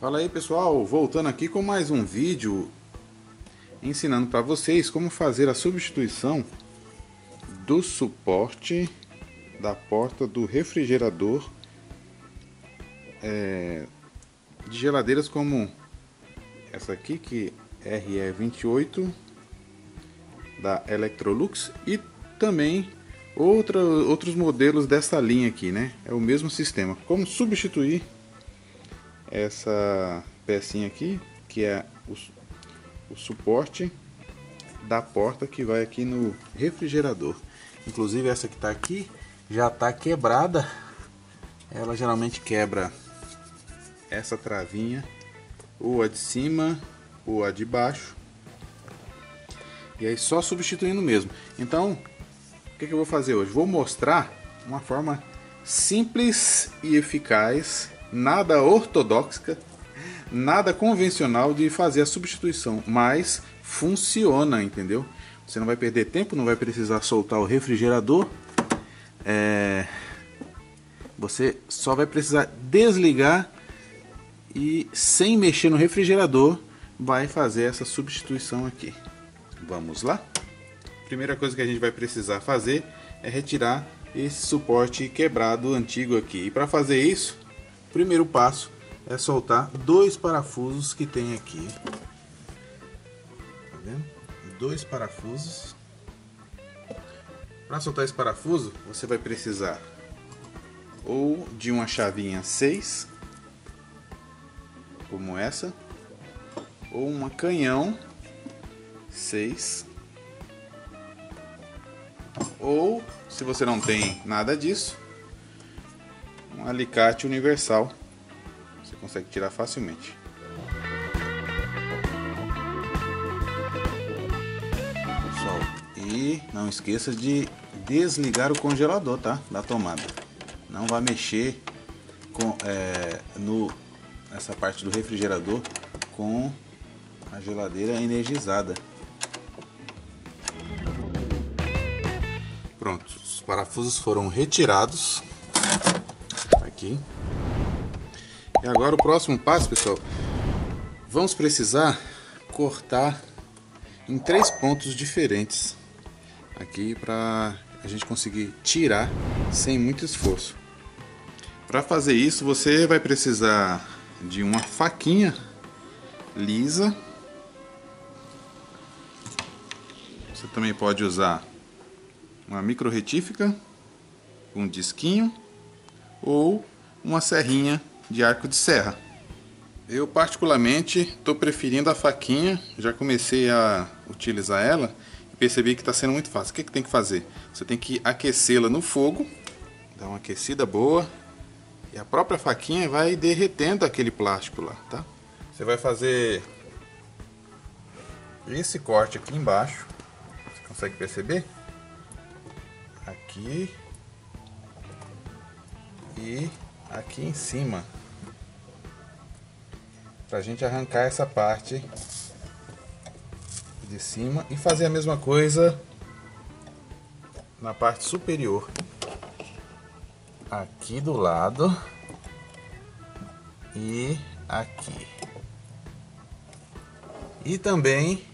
Fala aí pessoal, voltando aqui com mais um vídeo ensinando para vocês como fazer a substituição do suporte da porta do refrigerador de geladeiras como essa aqui, que é Re28 da Electrolux, e também outros modelos dessa linha aqui, né? É o mesmo sistema. Como substituir essa pecinha aqui, que é o suporte da porta que vai aqui no refrigerador. Inclusive essa que está aqui já está quebrada. Ela geralmente quebra essa travinha, ou a de cima ou a de baixo, e aí só substituindo mesmo. Então o que eu vou fazer hoje? Vou mostrar uma forma simples e eficaz, nada ortodoxa, nada convencional de fazer a substituição, mas funciona, entendeu? Você não vai perder tempo, não vai precisar soltar o refrigerador, você só vai precisar desligar e, sem mexer no refrigerador, vai fazer essa substituição aqui. Vamos lá? Primeira coisa que a gente vai precisar fazer é retirar esse suporte quebrado antigo aqui, e para fazer isso, primeiro passo é soltar dois parafusos que tem aqui, tá vendo? Dois parafusos. Para soltar esse parafuso, você vai precisar ou de uma chavinha 6, como essa, ou uma canhão 6, ou, se você não tem nada disso, um alicate universal, você consegue tirar facilmente. Pessoal, e não esqueça de desligar o congelador, tá? Da tomada. Não vai mexer com nessa parte do refrigerador com a geladeira energizada. Pronto, os parafusos foram retirados. Aqui. E agora o próximo passo, pessoal, vamos precisar cortar em 3 pontos diferentes aqui para a gente conseguir tirar sem muito esforço. Para fazer isso, você vai precisar de uma faquinha lisa. Você também pode usar uma micro retífica, um disquinho ou uma serrinha de arco de serra. Eu particularmente estou preferindo a faquinha, já comecei a utilizar ela e percebi que está sendo muito fácil. O que tem que fazer? Você tem que aquecê-la no fogo, dar uma aquecida boa, e a própria faquinha vai derretendo aquele plástico lá, tá? Você vai fazer esse corte aqui embaixo, você consegue perceber? Aqui e aqui em cima, pra gente arrancar essa parte de cima, e fazer a mesma coisa na parte superior aqui do lado e aqui, e também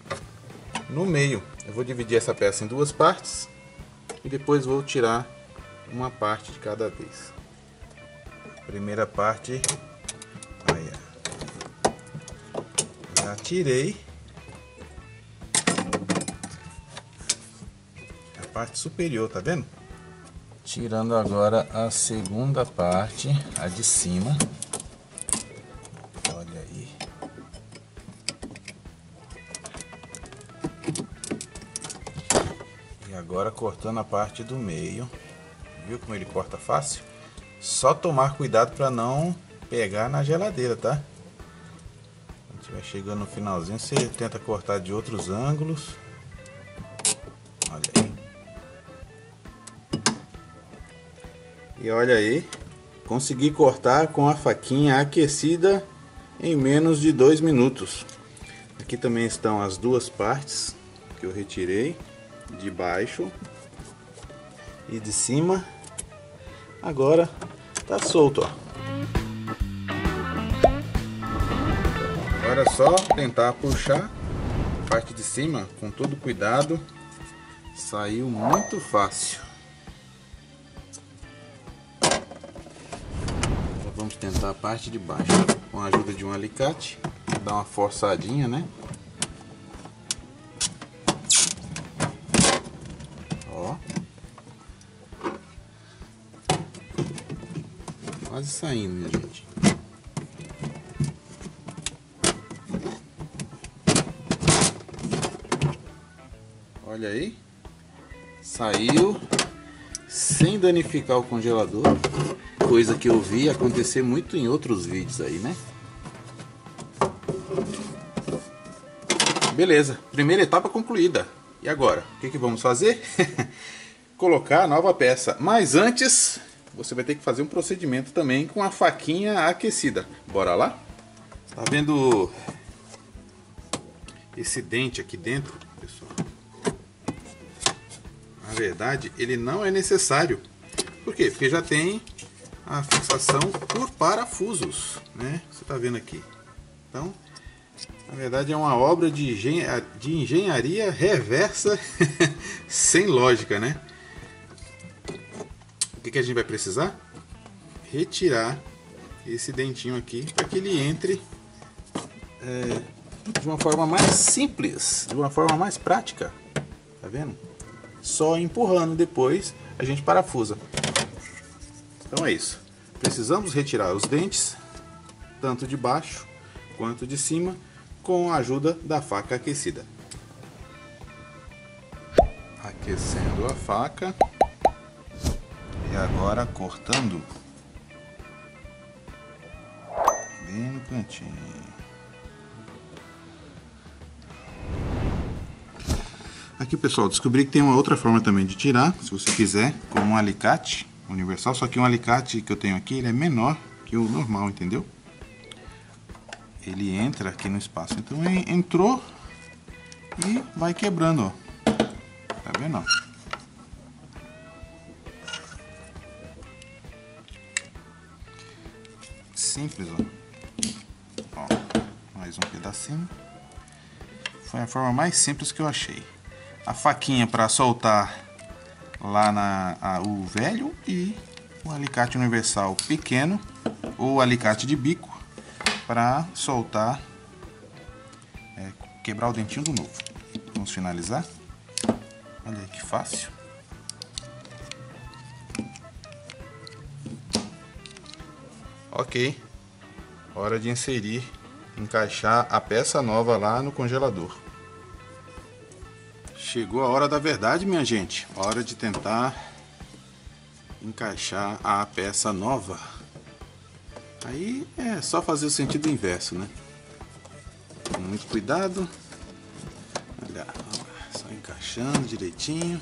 no meio. Eu vou dividir essa peça em 2 partes e depois vou tirar uma parte de cada vez. Primeira parte, olha, já tirei a parte superior, tá vendo? Tirando agora a segunda parte, a de cima, olha aí. E agora cortando a parte do meio, viu como ele corta fácil? Só tomar cuidado para não pegar na geladeira, tá? Quando estiver chegando no finalzinho, você tenta cortar de outros ângulos. Olha aí. E olha aí, consegui cortar com a faquinha aquecida em menos de 2 minutos. Aqui também estão as duas partes que eu retirei, de baixo e de cima. Agora tá solto, ó. Agora é só tentar puxar a parte de cima com todo cuidado. Saiu muito fácil. Agora vamos tentar a parte de baixo com a ajuda de um alicate. Dá uma forçadinha, né? Ó. Quase saindo, minha gente. Olha aí. Saiu sem danificar o congelador, coisa que eu vi acontecer muito em outros vídeos aí, né? Beleza, primeira etapa concluída. E agora, o que vamos fazer? Colocar a nova peça. Mas antes, você vai ter que fazer um procedimento também com a faquinha aquecida. Bora lá? Tá vendo esse dente aqui dentro, pessoal? Na verdade, ele não é necessário. Por quê? Porque já tem a fixação por parafusos, né? Você está vendo aqui. Então, na verdade é uma obra de engenharia reversa sem lógica, né? O que a gente vai precisar? Retirar esse dentinho aqui para que ele entre de uma forma mais simples, de uma forma mais prática. Tá vendo? Só empurrando, depois a gente parafusa. Então é isso. Precisamos retirar os dentes, tanto de baixo quanto de cima, com a ajuda da faca aquecida. Aquecendo a faca. E agora cortando. Bem no cantinho. Aqui, pessoal, descobri que tem uma outra forma também de tirar, se você quiser, com um alicate universal. Só que um alicate que eu tenho aqui, ele é menor que o normal, entendeu? Ele entra aqui no espaço. Então, ele entrou e vai quebrando, ó. Tá vendo, ó? Simples, ó. Ó, mais um pedacinho. Foi a forma mais simples que eu achei. A faquinha para soltar lá o velho e o alicate universal pequeno ou alicate de bico para soltar, quebrar o dentinho do novo. Vamos finalizar. Olha aí que fácil. Ok, hora de inserir, encaixar a peça nova lá no congelador. Chegou a hora da verdade, minha gente. Hora de tentar encaixar a peça nova. Aí é só fazer o sentido inverso, né? Com muito cuidado. Olha, só encaixando direitinho.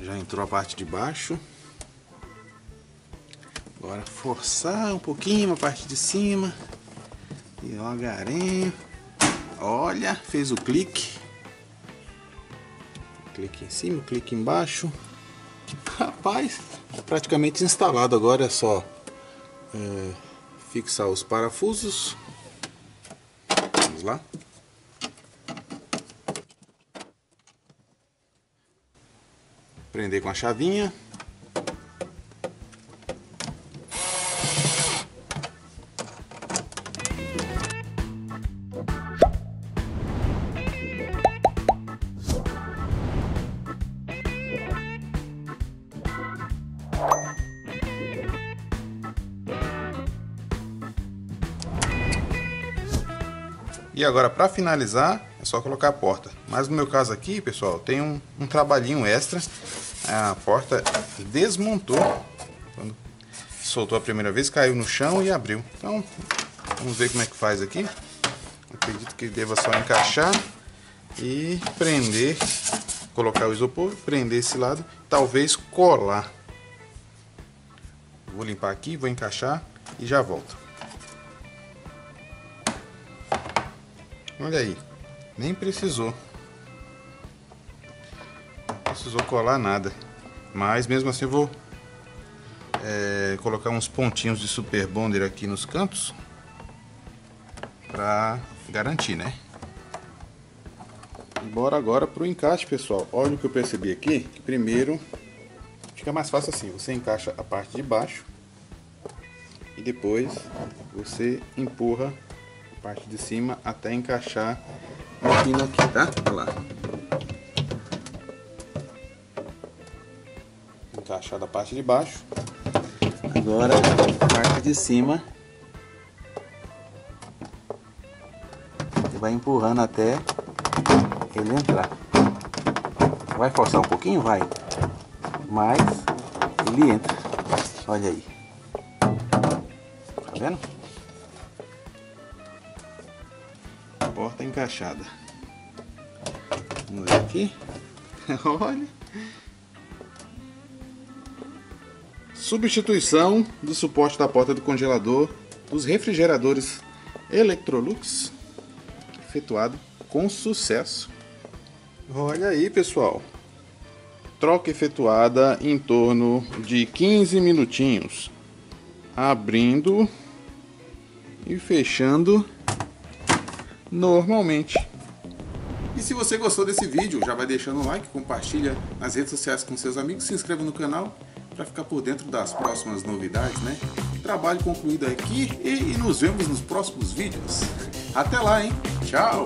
Já entrou a parte de baixo. Agora forçar um pouquinho a parte de cima, devagarinho. Olha, fez o clique. Clique em cima, clique embaixo. Rapaz, tá praticamente instalado. Agora é só fixar os parafusos. Vamos lá. Prender com a chavinha. E agora, para finalizar, é só colocar a porta. Mas no meu caso aqui, pessoal, tem um trabalhinho extra. A porta desmontou. Quando soltou a primeira vez, caiu no chão e abriu. Então, vamos ver como é que faz aqui. Acredito que deva só encaixar e prender, colocar o isopor, prender esse lado, talvez colar. Vou limpar aqui, vou encaixar e já volto. Olha aí, nem precisou. Não precisou colar nada. Mas mesmo assim eu vou colocar uns pontinhos de super bonder aqui nos cantos para garantir, né? Bora agora para o encaixe, pessoal. Olha o que eu percebi aqui, que primeiro fica mais fácil assim, você encaixa a parte de baixo e depois você empurra a parte de cima até encaixar o pino aqui, tá? Olha lá. Encaixado a parte de baixo. Agora a parte de cima você vai empurrando até ele entrar. Vai forçar um pouquinho? Vai. Mas ele entra. Olha aí. Tá vendo? Porta encaixada. Vamos ver aqui. Olha. Substituição do suporte da porta do congelador dos refrigeradores Electrolux. Efetuado com sucesso. Olha aí, pessoal, troca efetuada em torno de 15 minutinhos, abrindo e fechando normalmente. E se você gostou desse vídeo, já vai deixando um like, compartilha nas redes sociais com seus amigos, se inscreva no canal para ficar por dentro das próximas novidades, né? Trabalho concluído aqui e nos vemos nos próximos vídeos. Até lá, hein? Tchau!